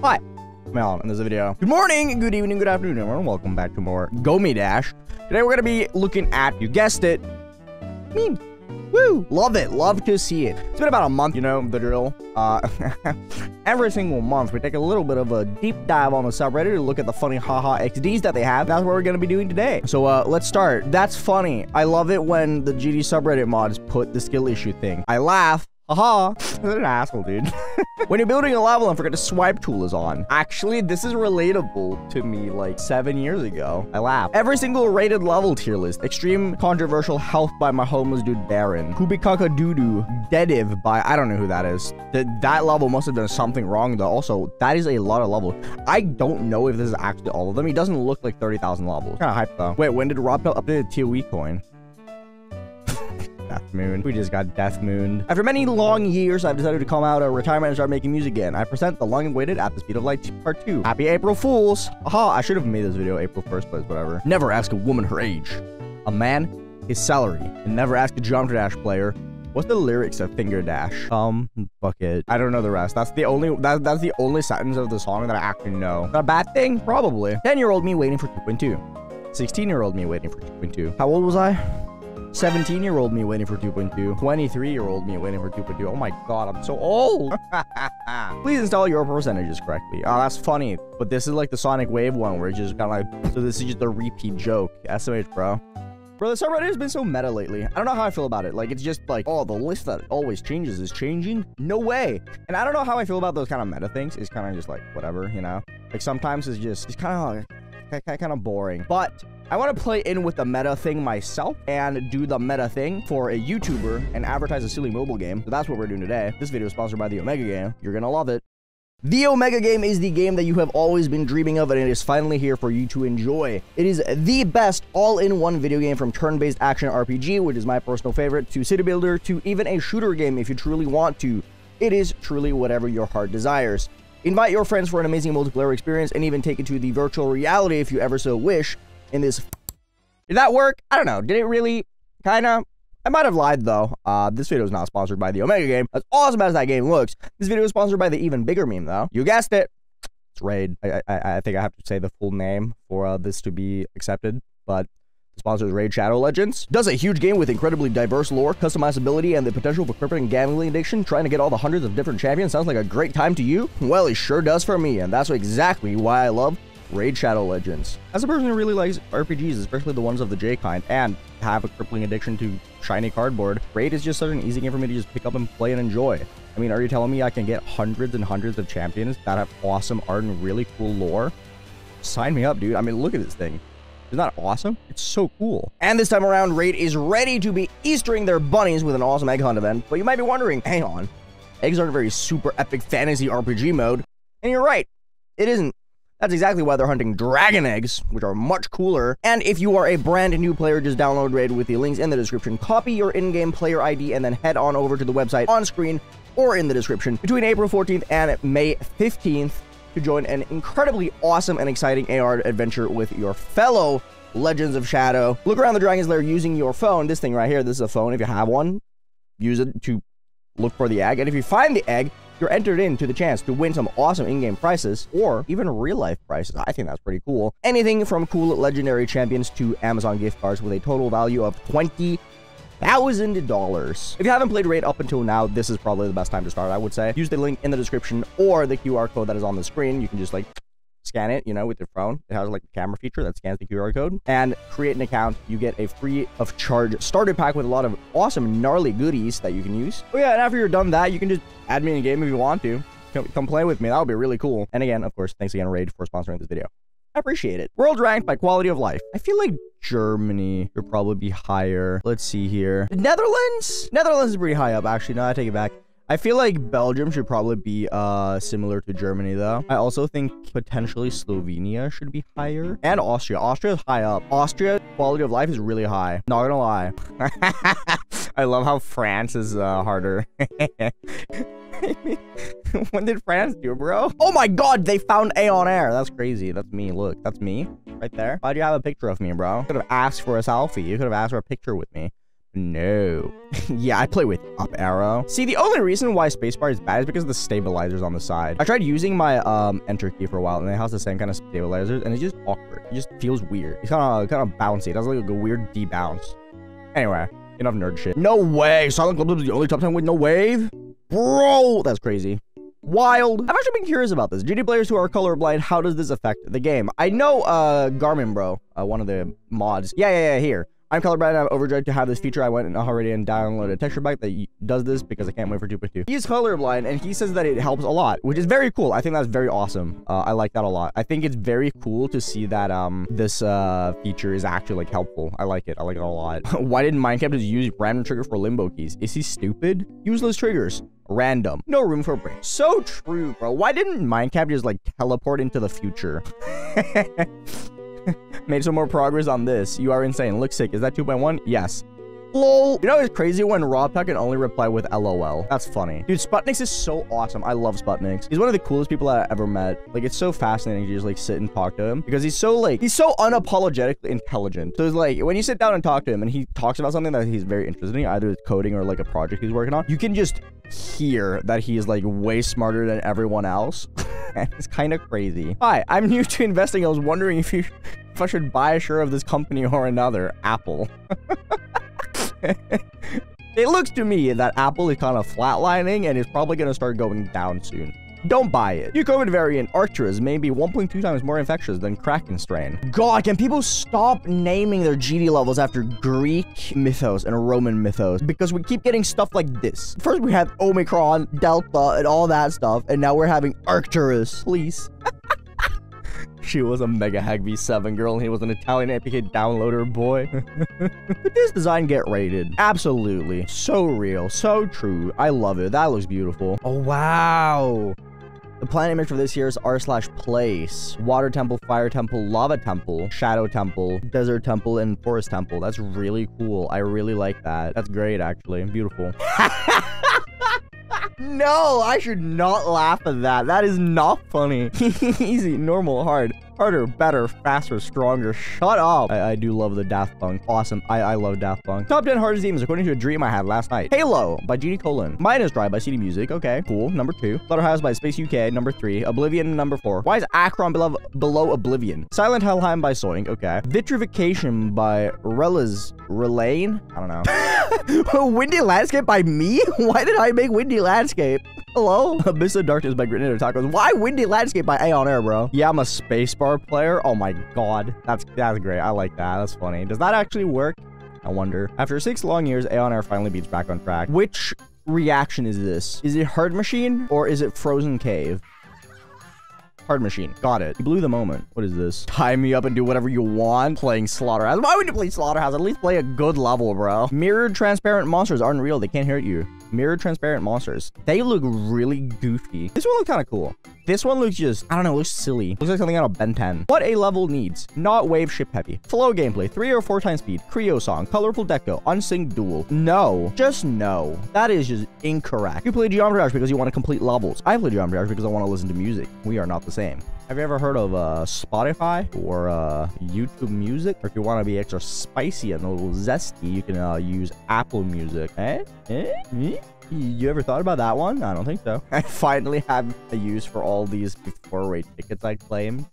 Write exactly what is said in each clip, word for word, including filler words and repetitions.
Hi, I'm Alan, and there's a video. Good morning, good evening, good afternoon, everyone. Welcome back to more Geometry Dash. Today we're gonna be looking at, you guessed it, memes. Woo! Love it. Love to see it. It's been about a month, you know, the drill. Uh, every single month, we take a little bit of a deep dive on the subreddit to look at the funny haha X Ds that they have. That's what we're going to be doing today. So uh, let's start. That's funny. I love it when the G D subreddit mods put the skill issue thing. I laugh. Haha. What an asshole, dude. When you're building a level and forget to swipe tool is on. Actually, this is relatable to me like seven years ago. I laugh. Every single rated level tier list. Extreme Controversial Health by my homeless dude Baron. Kubikaka Doodoo. Dediv by, I don't know who that is. Th that level must have done something wrong though. Also, that is a lot of levels. I don't know if this is actually all of them. He doesn't look like thirty thousand levels. Kind of hyped though. Wait, when did RobTop update the T O E coin? Death Moon. We just got Death Mooned. After many long years, I've decided to come out of retirement and start making music again. I present the long-awaited At the Speed of Light Part two. Happy April Fools! Aha, I should have made this video April first, but whatever. Never ask a woman her age, a man his salary, and never ask a Geometry Dash player, what's the lyrics of Finger Dash? Um, bucket. I don't know the rest. That's the only that, that's the only sentence of the song that I actually know. Is that a bad thing? Probably. ten-year-old me waiting for two point two. sixteen-year-old me waiting for two point two. How old was I? seventeen-year-old me waiting for two point two. twenty-three-year-old me waiting for two point two. Oh my god, I'm so old! Please install your percentages correctly. Oh, that's funny. But this is like the Sonic Wave one where it's just kind of like... So this is just a repeat joke. S M H, bro. Bro, the subreddit has been so meta lately. I don't know how I feel about it. Like, it's just like, oh, the list that always changes is changing? No way! And I don't know how I feel about those kind of meta things. It's kind of just like, whatever, you know? Like, sometimes it's just... It's kind of like... Kind of boring. But... I want to play in with the meta thing myself and do the meta thing for a YouTuber and advertise a silly mobile game. So that's what we're doing today. This video is sponsored by the Omega Game. You're gonna love it. The Omega Game is the game that you have always been dreaming of, and it is finally here for you to enjoy. It is the best all-in-one video game, from turn-based action R P G, which is my personal favorite, to city builder, to even a shooter game if you truly want to. It is truly whatever your heart desires. Invite your friends for an amazing multiplayer experience, and even take it to the virtual reality if you ever so wish. In this, did that work? I don't know. Did it really? Kinda. I might have lied though. Uh, this video is not sponsored by the Omega Game. As awesome as that game looks, this video is sponsored by the even bigger meme though. You guessed it. It's Raid. I I, I think I have to say the full name for uh, this to be accepted, but. Sponsors Raid: Shadow Legends. Does a huge game with incredibly diverse lore, customizability, and the potential for crippling gambling addiction. Trying to get all the hundreds of different champions sounds like a great time to you? Well, it sure does for me, and that's exactly why I love Raid: Shadow Legends. As a person who really likes R P Gs, especially the ones of the J kind, and have a crippling addiction to shiny cardboard, Raid is just such an easy game for me to just pick up and play and enjoy. I mean, are you telling me I can get hundreds and hundreds of champions that have awesome art and really cool lore? Sign me up, dude. I mean, look at this thing. Isn't that awesome? It's so cool. And this time around, Raid is ready to be Eastering their bunnies with an awesome egg hunt event. But you might be wondering, hang on, eggs aren't a very super epic fantasy R P G mode. And you're right, it isn't. That's exactly why they're hunting dragon eggs, which are much cooler. And if you are a brand new player, just download Raid with the links in the description. Copy your in-game player I D and then head on over to the website on screen or in the description between April fourteenth and May fifteenth to join an incredibly awesome and exciting A R adventure with your fellow Legends of Shadow. Look around the Dragon's Lair using your phone. This thing right here, this is a phone. If you have one, use it to look for the egg. And if you find the egg, you're entered into the chance to win some awesome in-game prizes, or even real-life prizes. I think that's pretty cool. Anything from cool legendary champions to Amazon gift cards with a total value of twenty thousand dollars. If you haven't played Raid up until now, this is probably the best time to start, I would say. Use the link in the description or the Q R code that is on the screen. You can just, like, scan it, you know, with your phone. It has, like, a camera feature that scans the Q R code. And create an account. You get a free of charge starter pack with a lot of awesome, gnarly goodies that you can use. Oh, yeah, and after you're done that, you can just add me in a game if you want to. Come, come play with me. That would be really cool. And again, of course, thanks again, Raid, for sponsoring this video. I appreciate it. World ranked by quality of life. I feel like Germany would probably be higher. Let's see here. The Netherlands? Netherlands is pretty high up, actually. No, I take it back. I feel like Belgium should probably be uh, similar to Germany, though. I also think potentially Slovenia should be higher. And Austria. Austria is high up. Austria, quality of life is really high. Not gonna lie. I love how France is uh, harder. When did France do, bro? Oh my god, they found Aeon Air. That's crazy. That's me. Look, that's me right there. Why do you have a picture of me, bro? You could have asked for a selfie. You could have asked for a picture with me. No. Yeah, I play with up arrow. See, the only reason why spacebar is bad is because of the stabilizers on the side. I tried using my um enter key for a while, and it has the same kind of stabilizers, and it's just awkward. It just feels weird. It's kind of kind of bouncy. It has like a weird debounce. Anyway, enough nerd shit. No way. Silent Globe is the only top ten with no wave, bro. That's crazy. Wild. I've actually been curious about this. G D players who are colorblind, how does this affect the game? I know uh Garmin, bro, uh, one of the mods. Yeah, yeah, yeah. Here. I'm colorblind and I'm overjoyed to have this feature. I went and already and downloaded a texture pack that does this because I can't wait for two point two. He's colorblind and he says that it helps a lot, which is very cool. I think that's very awesome. Uh, I like that a lot. I think it's very cool to see that um this uh feature is actually like helpful. I like it. I like it a lot. Why didn't Minecraft just use random trigger for limbo keys? Is he stupid? Useless triggers. Random. No room for brain. So true, bro. Why didn't Minecraft just like teleport into the future? Made some more progress on this. You are insane. Look sick. Is that two point one? Yes. Lol. You know, it's crazy when RobTop can only reply with LOL. That's funny. Dude, Sputnix is so awesome. I love Sputnix. He's one of the coolest people I ever met. Like, it's so fascinating to just, like, sit and talk to him because he's so, like, he's so unapologetically intelligent. So, it's like, when you sit down and talk to him and he talks about something that he's very interested in, either it's coding or, like, a project he's working on, you can just hear that he is, like, way smarter than everyone else. It's kind of crazy. Hi, I'm new to investing. I was wondering if you... if I should buy a share of this company or another. Apple. It looks to me that Apple is kind of flatlining and is probably going to start going down soon. Don't buy it. New COVID variant Arcturus may be one point two times more infectious than Kraken strain. God, can people stop naming their G D levels after Greek mythos and Roman mythos? Because we keep getting stuff like this. First we had Omicron, Delta, and all that stuff, and now we're having Arcturus. Please. She was a mega hag V seven girl, and he was an Italian A P K downloader boy. Could this design get rated? Absolutely. So real. So true. I love it. That looks beautiful. Oh, wow. The planet image for this here is r slash place. Water temple, fire temple, lava temple, shadow temple, desert temple, and forest temple. That's really cool. I really like that. That's great, actually. Beautiful. No, I should not laugh at that. That is not funny. Easy, normal, hard, harder, better, faster, stronger. Shut up. I, I do love the Daft Punk. Awesome. I, I love Daft Punk. Top ten hardest games according to a dream I had last night. Halo by Genie Colon. Minus Drive by C D Music. Okay, cool. Number two. Slaughterhouse by Space U K. Number three. Oblivion. Number four. Why is Akron below, below Oblivion? Silent Helheim by Soink. Okay. Vitrification by Relaz. Relane? I don't know. Windy Landscape by me? Why did I make Windy Landscape? Hello? Abyss of Darkness by Grenade of Tacos. Why Windy Landscape by Aeon Air, bro? Yeah, I'm a spacebar player. Oh my god. That's that's great. I like that. That's funny. Does that actually work? I wonder. After six long years, Aeon Air finally beats back on track. Which reaction is this? Is it Hard Machine or is it Frozen Cave? Hard Machine. Got it. You blew the moment. What is this? Tie me up and do whatever you want. Playing Slaughterhouse. Why would you play Slaughterhouse? At least play a good level, bro. Mirrored transparent monsters aren't real. They can't hurt you. Mirrored transparent monsters. They look really goofy. This one looks kind of cool. This one looks just, I don't know, looks silly. Looks like something out of Ben ten. What a level needs. Not wave ship heavy. Flow gameplay. Three or four times speed. Creo song. Colorful deco. Unsynced duel. No. Just no. That is just incorrect. You play Geometry Dash because you want to complete levels. I play Geometry Dash because I want to listen to music. We are not the same. Have you ever heard of uh, Spotify or uh, YouTube Music? Or if you want to be extra spicy and a little zesty, you can uh, use Apple Music. Eh? Eh? Eh? You ever thought about that one? I don't think so. I finally have a use for all these before rate tickets I claimed.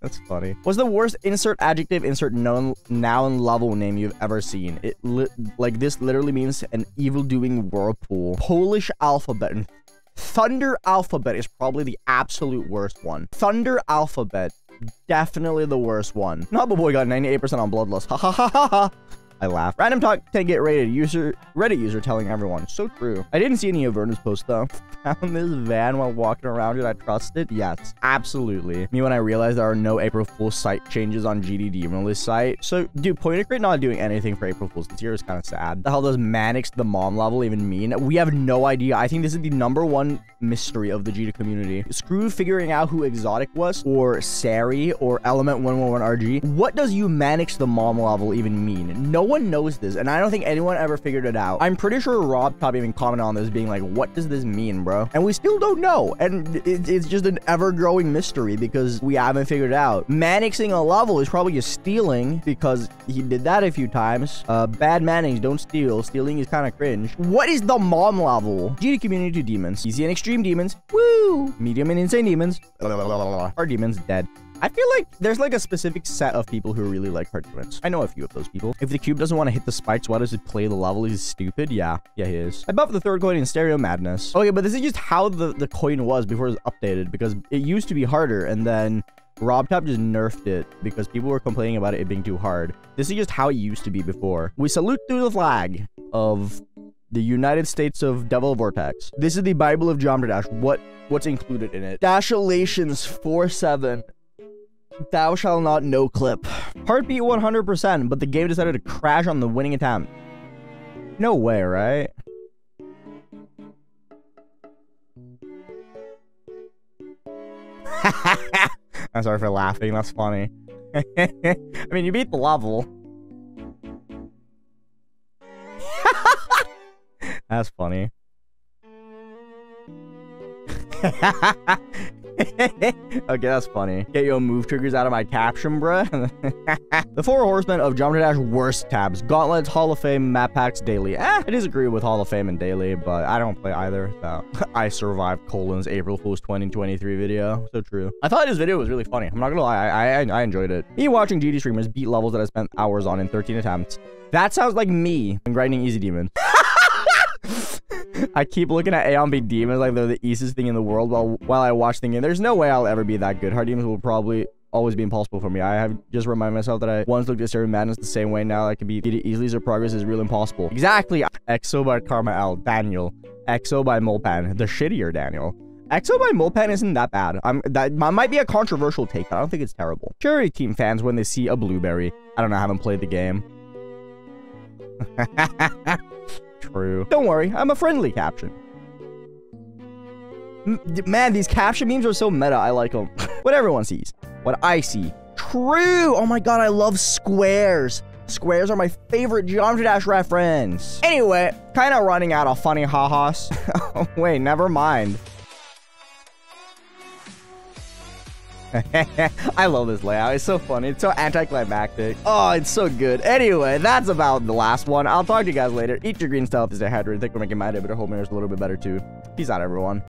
That's funny. What's the worst insert adjective, insert noun, noun level name you've ever seen? It li like this literally means an evil-doing whirlpool. Polish alphabet. And Thunder Alphabet is probably the absolute worst one. Thunder Alphabet, definitely the worst one. Nobby Boy got ninety-eight percent on Bloodlust. Ha ha ha ha ha. I laugh. Random talk ten get rated. User Reddit user telling everyone. So true. I didn't see any of Vernon's posts though. Found this van while walking around. Did I trust it? Yes, absolutely. Me when I realized there are no April Fool's site changes on G D D Demonlist site. So, dude, Point and Create not doing anything for April Fool's this year is kind of sad. The hell does Manix the mom level even mean? We have no idea. I think this is the number one mystery of the G D community. Screw figuring out who Exotic was or Sari or Element one one one R G. What does you Manix the mom level even mean? No one knows this, and I don't think anyone ever figured it out. I'm pretty sure RobTop even commented on this, being like, what does this mean, bro? And we still don't know, and it, it's just an ever-growing mystery because we haven't figured it out. Manixing a level is probably just stealing, because he did that a few times. Uh, bad Manix, don't steal. Stealing is kind of cringe. What is the mom level? Genie community to demons. Easy and extreme demons. Woo! Medium and insane demons. Our demons dead. I feel like there's like a specific set of people who really like hard demons. I know a few of those people. If the cube doesn't want to hit the spikes, why does it play the level? He's stupid. Yeah. Yeah, he is. I buffed the third coin in Stereo Madness. Okay, but this is just how the, the coin was before it was updated, because it used to be harder, and then RobTop just nerfed it because people were complaining about it being too hard. This is just how it used to be before. We salute to the flag of the United States of Devil Vortex. This is the Bible of Geometry Dash. What, what's included in it? Dashalations four seven. Thou shall not no clip. Heartbeat one hundred percent, but the game decided to crash on the winning attempt. No way, right? I'm sorry for laughing. That's funny. I mean, you beat the level. That's funny. Okay, that's funny. Get your move triggers out of my caption, bruh. The four horsemen of Geometry Dash worst tabs. Gauntlets, Hall of Fame, map packs, daily. Eh, I disagree with Hall of Fame and daily, but I don't play either. So. I survived Colin's April Fool's twenty twenty-three video. So true. I thought his video was really funny. I'm not gonna lie. I, I, I enjoyed it. Me watching G D streamers beat levels that I spent hours on in thirteen attempts. That sounds like me and grinding easy demons. I keep looking at Aeon beat demons like they're the easiest thing in the world while while I watch thinking there's no way I'll ever be that good. Hard demons will probably always be impossible for me. I have just remind myself that I once looked at Starry Madness the same way. Now I can beat it easily, so progress is real impossible. Exactly. X O by Karma L. Daniel. X O by Molpan. The shittier Daniel. X O by Molpan isn't that bad. I'm, that might be a controversial take, but I don't think it's terrible. Cherry team fans when they see a blueberry. I don't know. I haven't played the game. True. Don't worry, I'm a friendly caption. M man, these caption memes are so meta. I like them. What everyone sees, what I see. True. Oh my god, I love squares. Squares are my favorite Geometry Dash reference. Anyway, kind of running out of funny ha-has. Wait, never mind. I love this layout. It's so funny. It's so anticlimactic. Oh, it's so good. Anyway, that's about the last one. I'll talk to you guys later. Eat your green stuff is a header. I think we're making my day, but I hope mine is a little bit better too. Peace out, everyone.